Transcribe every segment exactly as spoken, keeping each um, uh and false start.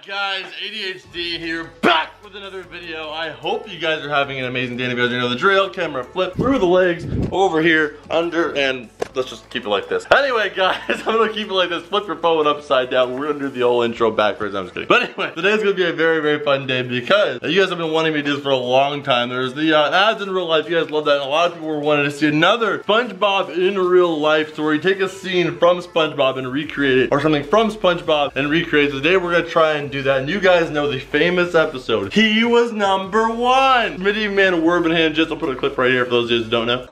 up, guys? A D H D here, back with another video. I hope you guys are having an amazing day. And if you guys know the drill, camera flip through the legs, over here, under, and let's just keep it like this. Anyway, guys, I'm gonna keep it like this. Flip your phone upside down. We're gonna do the whole intro backwards. I'm just kidding. But anyway, today's gonna be a very, very fun day because you guys have been wanting me to do this for a long time. There's the uh, ads in real life. You guys love that. And a lot of people were wanting to see another SpongeBob in real life story. Take a scene from SpongeBob and recreate it, or something from SpongeBob and recreate it. Today we're gonna try and do that. And you guys know the famous episode. He was number one. Smitty Werbenjagermanjensen. I'll put a clip right here for those of you who don't know.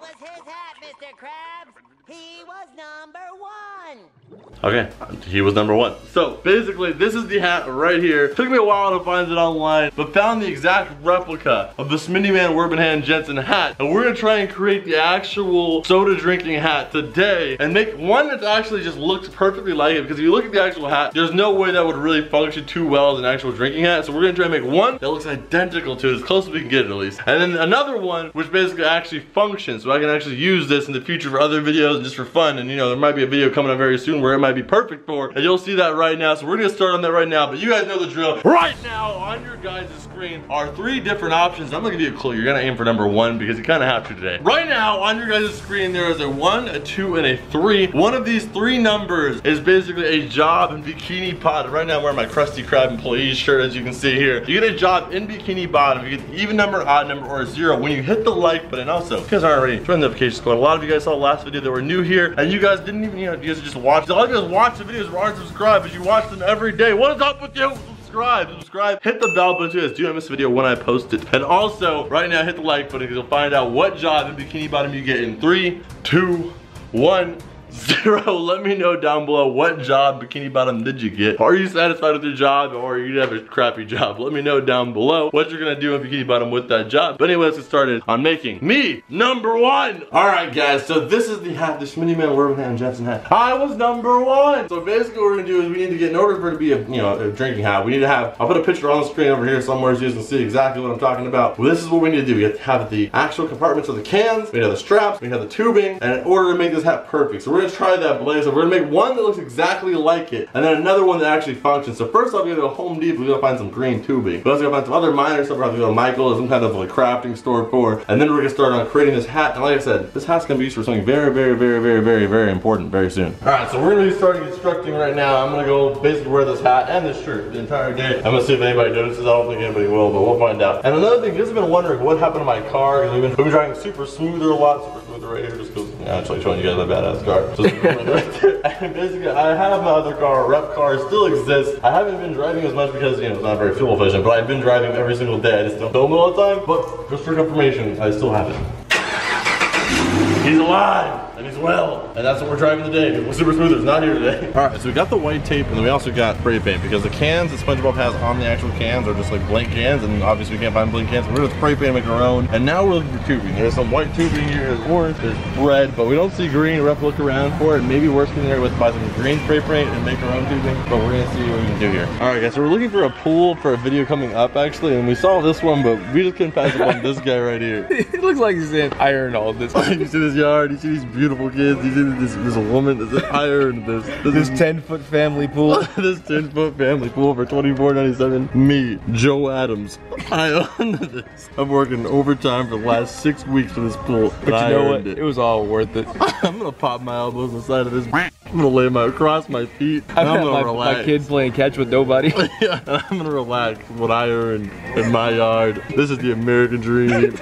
Okay, he was number one. So basically, this is the hat right here. Took me a while to find it online, but found the exact replica of the Smitty Werbenjagermanjensen hat. And we're gonna try and create the actual soda drinking hat today and make one that actually just looks perfectly like it. Because if you look at the actual hat, there's no way that would really function too well as an actual drinking hat. So we're gonna try and make one that looks identical to it, as close as we can get it at least. And then another one, which basically actually functions. So I can actually use this in the future for other videos and just for fun. And you know, there might be a video coming up very soon where it might be perfect for, and you'll see that right now. So we're gonna start on that right now, but you guys know the drill. Right now on your guys' screen are three different options. I'm gonna give you a clue. You're gonna aim for number one because you kind of have to today. Right now on your guys' screen there is a one, a two, and a three. One of these three numbers is basically a job in Bikini Bottom. Right now I'm wearing my Krusty Krab employee shirt, as you can see here. You get a job in Bikini Bottom. You get the even number, odd number, or a zero. When you hit the like button, also, if you guys aren't already, join the notification squad. A lot of you guys saw the last video that were new here, and you guys didn't even, you know, you guys just watched. All you guys watch the videos or unsubscribe, but you watch them every day. What is up with you? Subscribe, subscribe, hit the bell button so you guys do not miss a video when I post it. And also, right now, hit the like button because you'll find out what job in Bikini Bottom you get in three, two, one, zero. Let me know down below what job Bikini Bottom did you get. Are you satisfied with your job, or you have a crappy job? Let me know down below what you're gonna do in Bikini Bottom with that job. But anyway, let's get started on making me number one. All right, guys. So this is the hat, the Smitty Werbenjagermanjensen hat. I was number one. So basically, what we're gonna do is we need to get, in order for it to be a you know a drinking hat, we need to have. I'll put a picture on the screen over here somewhere so you can see exactly what I'm talking about. Well, this is what we need to do. We have to have the actual compartments of the cans. We need to have the straps. We need to have the tubing. And in order to make this hat perfect, so we're We're gonna try that blazer. So we're gonna make one that looks exactly like it, and then another one that actually functions. So first off, we gotta go to Home Depot. We gotta find some green tubing. We also gotta find some other minor stuff. We have to go to Michael or some kind of like crafting store for. And then we're gonna start on creating this hat. And like I said, this hat's gonna be used for something very, very, very, very, very, very important very soon. All right, so we're gonna be starting constructing right now. I'm gonna go basically wear this hat and this shirt the entire day. I'm gonna see if anybody notices. I don't think anybody will, but we'll find out. And another thing, you guys have been wondering what happened to my car. Because we've been, we've been driving super smoother a lot, super smoother right here, just because I'm actually showing you guys my badass car. And basically, I have my other car, rep car, still exists. I haven't been driving as much because, you know, it's not very fuel efficient, but I've been driving every single day. I just don't film it all the time, but just for confirmation, I still have it. He's alive! And he's well. And that's what we're driving today. Super Smoothers not here today. All right, so we got the white tape, and then we also got spray paint because the cans that SpongeBob has on the actual cans are just like blank cans, and obviously we can't find blank cans. So we're gonna spray paint and make our own. And now we're looking for tubing. There's some white tubing here, there's orange, there's red, but we don't see green. We're gonna look around for it. Maybe worst case scenario, buy some green spray paint and make our own tubing. But we're gonna see what we can do here. All right, guys. So we're looking for a pool for a video coming up actually, and we saw this one, but we just couldn't pass up on this guy right here. It looks like he's in iron all this. You see this yard? You see these beautiful Beautiful kids. You see this, there's a woman, there's an iron, there's this ten foot family pool. This ten foot family pool for twenty-four ninety-seven. Me, Joe Adams, I own this. I'm working overtime for the last six weeks for this pool. But I you know what? It. it was all worth it. I'm gonna pop my elbows inside of this. I'm gonna lay my across my feet. And I'm gonna my, relax. My kids playing catch with nobody. Yeah, and I'm gonna relax what I earned in my yard. This is the American dream.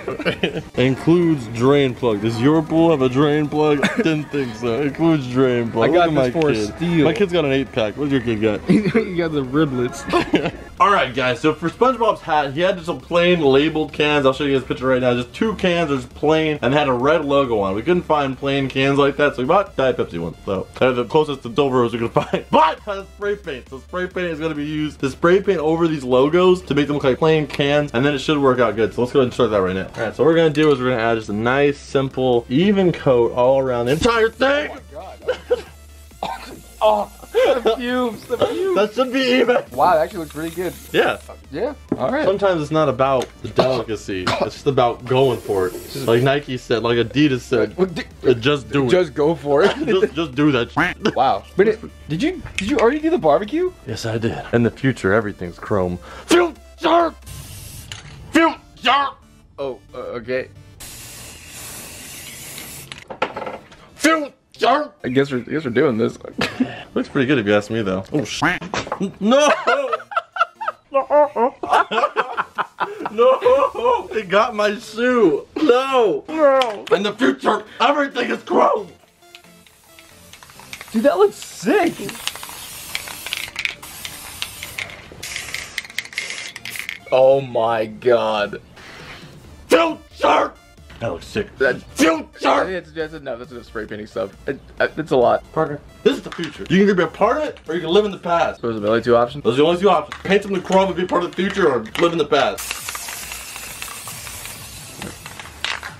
Includes drain plug. Does your pool have a drain plug? Didn't think so. Includes drain plug. I got this for a steal. My kid's got an eight pack. What's your kid got? You got the riblets. Alright guys, so for SpongeBob's hat, he had just some plain labeled cans. I'll show you guys a picture right now. Just two cans, just plain, and had a red logo on. We couldn't find plain cans like that, so we bought Diet Pepsi ones. So they're the closest to Dover's we could find. But has spray paint. So spray paint is gonna be used to spray paint over these logos to make them look like plain cans, and then it should work out good. So let's go ahead and start that right now. Alright, so what we're gonna do is we're gonna add just a nice, simple, even coat all around the entire thing. Oh my god. Oh. The fumes, the fumes. That should be even. Wow, it actually looks really good. Yeah. Yeah. All right. Sometimes it's not about the delicacy. It's just about going for it. Like Nike said, like Adidas said, just do it. Just go for it. just, just do that shit. Wow. But it, did you did you already do the barbecue? Yes, I did. In the future, everything's chrome. Fume shark. Fume shark. Oh, uh, okay. Fume. I guess we're, I guess we're doing this. Looks pretty good if you ask me, though. Oh, sh No! No! It got my shoe! No! No! In the future, everything is chrome! Dude, that looks sick! Oh my god. Future! That looks sick. That's future! That's, that's enough. That's enough spray painting stuff. It, it's a lot. Parker, this is the future. You can either be a part of it or you can live in the past. Those are the only two options? Those are the only two options. Paint them to chrome and be part of the future or live in the past.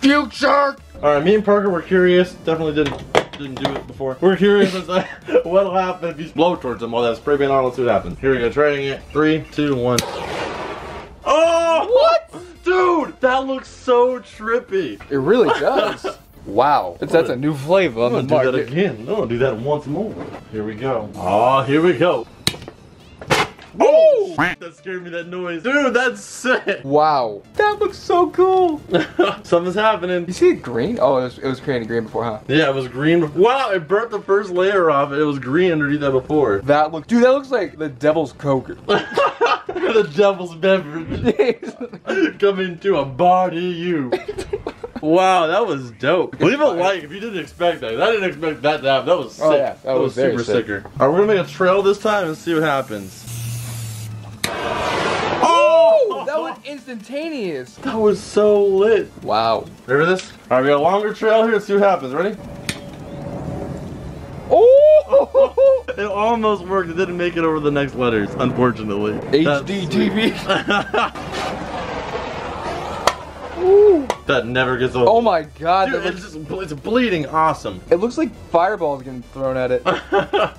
Future! Alright, me and Parker were curious. Definitely didn't didn't do it before. We're curious as to what'll happen if you blow towards them while that spray paint on. Let's see what happens. Here we go. Trying it. Three, two, one. Oh! What? Dude, that looks so trippy. It really does. Wow. It's, that's a new flavor on the market. I'm gonna do that again. I'm gonna do that once more. Here we go. Oh, here we go. Oh! That scared me, that noise. Dude, that's sick. Wow. That looks so cool. Something's happening. You see it green? Oh, it was, it was created green before, huh? Yeah, it was green. Wow, it burnt the first layer off. It was green underneath that before. That look, dude, that looks like the devil's coke. The devil's beverage. Coming to a bar to you. Wow, that was dope. Leave a like if you didn't expect that. I didn't expect that to happen. That was sick. Oh, yeah. that, that was, was super sick. sicker. Alright, we're gonna make a trail this time and see what happens. Oh! That was instantaneous. That was so lit. Wow. Remember this? Alright, we got a longer trail here. Let's see what happens. Ready? Oh! It almost worked. It didn't make it over the next letters, unfortunately. H D T V. Ooh. That never gets old. Oh my god. Dude, that looks... it's, just, it's bleeding awesome. It looks like fireballs getting thrown at it.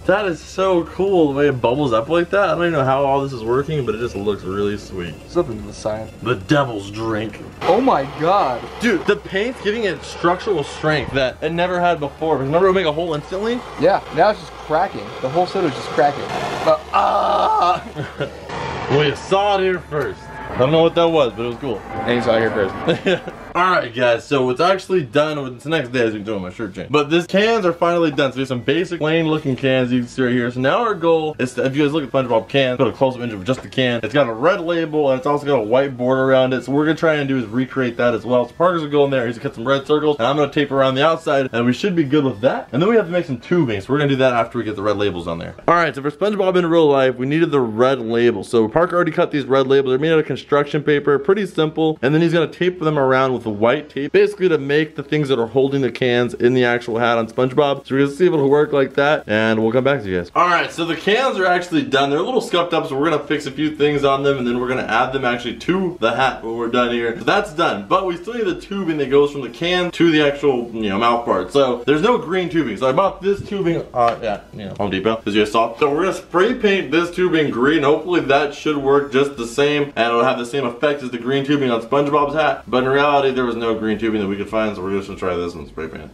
That is so cool, the way it bubbles up like that. I don't even know how all this is working, but it just looks really sweet. Something to the side. The devil's drink. Oh my god. Dude, the paint's giving it structural strength that it never had before. Remember it would make a hole instantly? Yeah, now it's just cracking. The whole soda is just cracking. But, ah! Well, you saw it here first. I don't know what that was, but it was cool. And he's out here crazy. Alright guys, so it's actually done. It's the next day as we doing my shirt change. But these cans are finally done. So we have some basic plain looking cans you can see right here. So now our goal is to, if you guys look at SpongeBob cans, put a close-up image of just the can. It's got a red label and it's also got a white border around it. So what we're gonna try and do is recreate that as well. So Parker's gonna go in there, he's gonna cut some red circles, and I'm gonna tape around the outside, and we should be good with that. And then we have to make some tubing. So we're gonna do that after we get the red labels on there. Alright, so for SpongeBob in real life, we needed the red label. So Parker already cut these red labels. They're made out of construction construction paper, pretty simple, and then he's gonna tape them around with the white tape, basically to make the things that are holding the cans in the actual hat on SpongeBob. So we're gonna see if it'll work like that, and we'll come back to you guys. All right, so the cans are actually done. They're a little scuffed up, so we're gonna fix a few things on them, and then we're gonna add them actually to the hat when we're done here. So that's done, but we still need the tubing that goes from the can to the actual, you know, mouth part. So there's no green tubing. So I bought this tubing, uh, yeah, you know, Home Depot, as you guys saw. So we're gonna spray paint this tubing green. Hopefully that should work just the same, and it'll have the same effect as the green tubing on SpongeBob's hat, but in reality there was no green tubing that we could find, so we're just gonna try this and spray paint.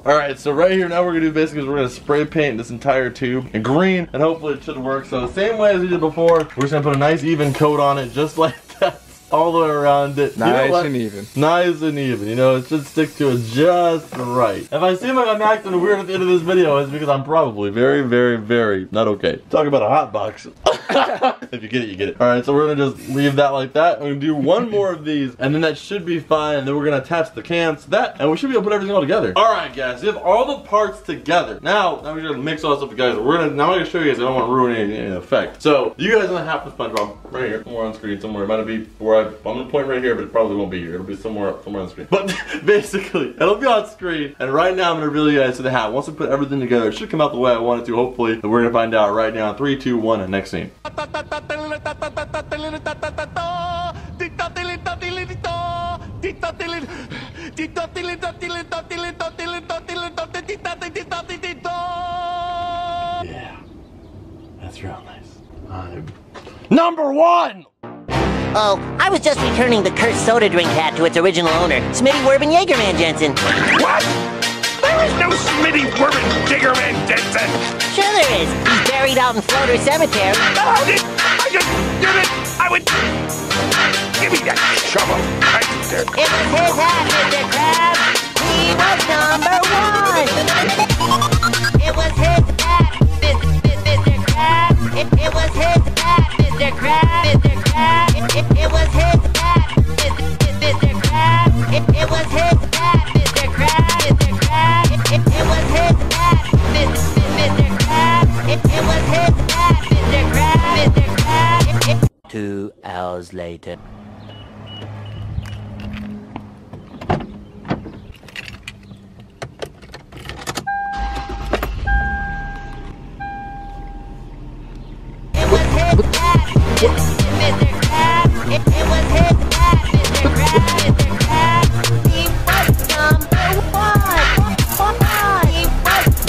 Alright, so right here now we're gonna do basically is we're gonna spray paint this entire tube in green, and hopefully it should work. So the same way as we did before, we're just gonna put a nice even coat on it, just like that. All the way around it. Nice you know and even. Nice and even. You know, it should stick to it just right. If I seem like I'm acting weird at the end of this video, it's because I'm probably very, very, very not okay. Talk about a hot box. If you get it, you get it. Alright, so we're gonna just leave that like that. I'm gonna do one more of these, and then that should be fine. And then we're gonna attach the cans to that, and we should be able to put everything all together. Alright guys, we have all the parts together. Now, now we're gonna mix all this up, guys. We're gonna now I'm gonna show you guys, I don't wanna ruin any, any effect. So you guys are gonna have to SpongeBob right here. Somewhere on screen somewhere. It might be where I, I'm gonna point right here, but it probably won't be here. It'll be somewhere, somewhere on the screen. But basically, it'll be on screen. And right now, I'm gonna reveal you guys to the hat. Once we put everything together, it should come out the way I want it to, hopefully. But we're gonna find out right now. Three, two, one, and next scene. Yeah, that's real nice. I'm number one! Oh, I was just returning the cursed soda drink hat to its original owner, Smitty Werbenjagermanjensen. What? There is no Smitty Werbenjagermanjensen! Sure there is. He's buried out in Floater Cemetery. No, I did I just did it! I would... Give me that shovel. I did that. It was his hat, Mister Krab. He was number one. It was his hat, Mister Krab. It, it was his hat, Mister Krab. Mister Krab. It, it was his bat, Mister Krab. It, it was his bat, Mister Krab. Mister Krab. It, it was his bat, Mister Krab. It, it was his bat, Mister Krab. Mister Krab. Two hours later. It was his bat, Mister Krab. It, it was his hat, Mister Krab, Mister Krab. He was number one. He was number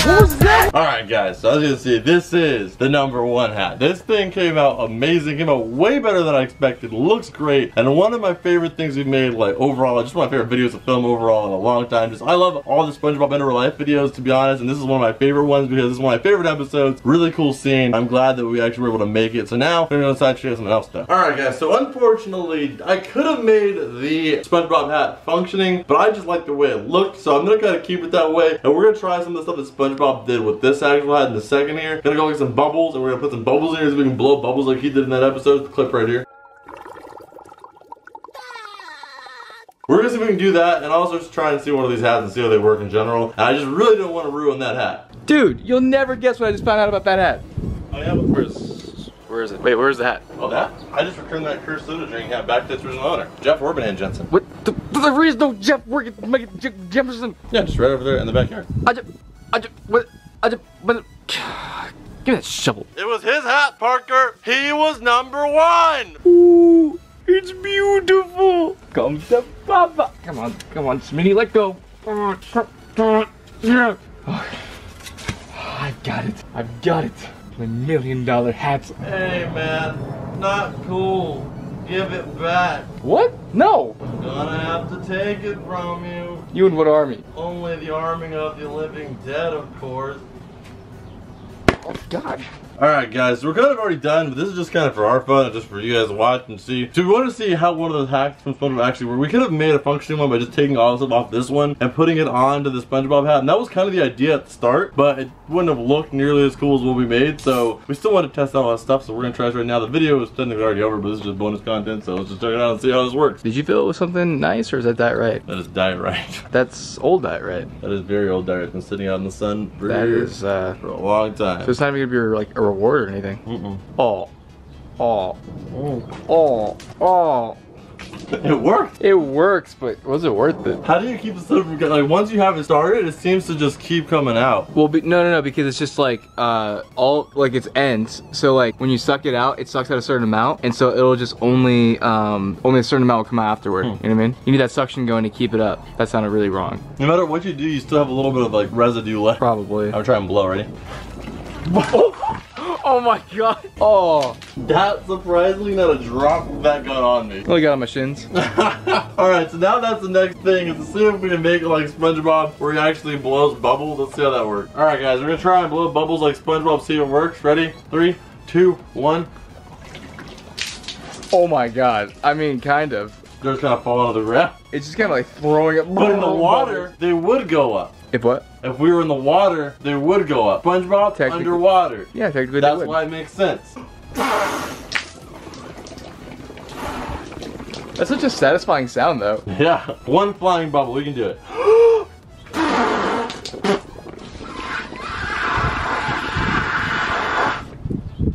Who's that? Alright guys, so as you can see, this is the number one hat. This thing came out amazing, came out way better than I expected, looks great, and one of my favorite things we've made, like overall, just one of my favorite videos to film overall in a long time. Just I love all the SpongeBob End of Life videos, to be honest, and this is one of my favorite ones because this is one of my favorite episodes. Really cool scene. I'm glad that we actually were able to make it. So now, we're going to decide to share something else though. Alright guys, so unfortunately, I could have made the SpongeBob hat functioning, but I just like the way it looked, so I'm going to kind of keep it that way, and we're going to try some of the stuff that SpongeBob did with this actual hat in a second here. Gonna go get some bubbles and we're gonna put some bubbles in here so we can blow bubbles like he did in that episode. The clip right here. We're gonna see if we can do that and also just try and see one of these hats and see how they work in general. And I just really don't want to ruin that hat. Dude, you'll never guess what I just found out about that hat. Oh yeah, but where's, where is it? Wait, where's the hat? Oh, that? I just returned that cursed soda drink hat back to its original owner, Jeff Orban and Jensen. What? The, there is no Jeff Orban and Jensen. Yeah, just right over there in the backyard. I just, I just, what? I just, but, give me that shovel. It was his hat, Parker. He was number one. Ooh, it's beautiful. Come to Papa. Come on, come on, Smitty, let go. Yeah. Okay. I've got it. I've got it. My million dollar hats. Hey, man, not cool. Give it back. What? No. I'm gonna have to take it from you. You and what army? Only the arming of the living dead, of course. Oh God. Alright guys, so we're kind of already done, but this is just kind of for our fun and just for you guys to watch and see. So we want to see how one of those hats from SpongeBob actually worked. We could have made a functioning one by just taking all the stuff off this one and putting it onto the SpongeBob hat. And that was kind of the idea at the start, but it wouldn't have looked nearly as cool as what we made. So we still want to test out all that stuff, so we're going to try this right now. The video is technically already over, but this is just bonus content, so let's just check it out and see how this works. Did you feel it was something nice, or is that Diet Right? That is Diet Right. That's old Diet Right. That is very old Diet Right. It's been sitting out in the sun for, that is, uh, for a long time. So it's not even going to be your, like, a reward or anything. Mm-mm. Oh, oh, oh, oh. It worked. It works, but was it worth it? How do you keep the stuff from like once you have it started, it seems to just keep coming out. Well, be, no, no, no, because it's just like uh, all like its ends. So like when you suck it out, it sucks out a certain amount, and so it'll just only um, only a certain amount will come out afterward. Hmm. You know what I mean? You need that suction going to keep it up. That sounded really wrong. No matter what you do, you still have a little bit of like residue left. Probably. I'll try and blow. Ready? Oh my God. Oh. That surprisingly not a drop that got on me. Look out my shins. Alright, so now that's the next thing is to see if we can make it like SpongeBob where he actually blows bubbles. Let's see how that works. Alright guys, we're gonna try and blow bubbles like SpongeBob, see if it works. Ready? Three, two, one. Oh my God. I mean kind of. They're just gonna fall out of the wrap. It's just kinda like throwing up. But in the water, bubbles. They would go up. If what? If we were in the water, they would go up. SpongeBob underwater. Yeah, technically they would. That's why it makes sense. That's such a satisfying sound, though. Yeah. One flying bubble. We can do it.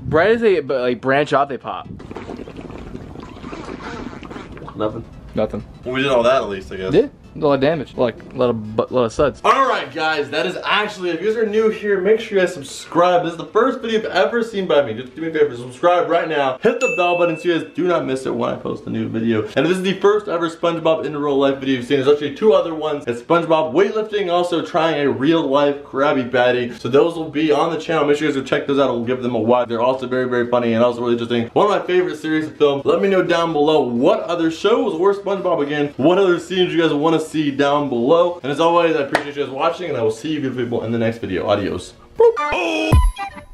Bright as they like branch off, they pop. Nothing. Nothing. Well, we did all that at least, I guess. Yeah. a lot of damage, like a lot of, lot of suds. All right, guys, that is actually, if you guys are new here, make sure you guys subscribe. This is the first video I've ever seen by me. Just do me a favor, subscribe right now. Hit the bell button so you guys do not miss it when I post a new video. And this is the first ever SpongeBob in real life video you've seen. There's actually two other ones. It's SpongeBob weightlifting, also trying a real life Krabby Patty. So those will be on the channel. Make sure you guys go check those out. I'll give them a watch. They're also very, very funny and also really interesting. One of my favorite series of film. Let me know down below what other shows or SpongeBob again, what other scenes you guys want to see down below. And as always, I appreciate you guys watching, and I will see you good people in the next video. Adios. Boop.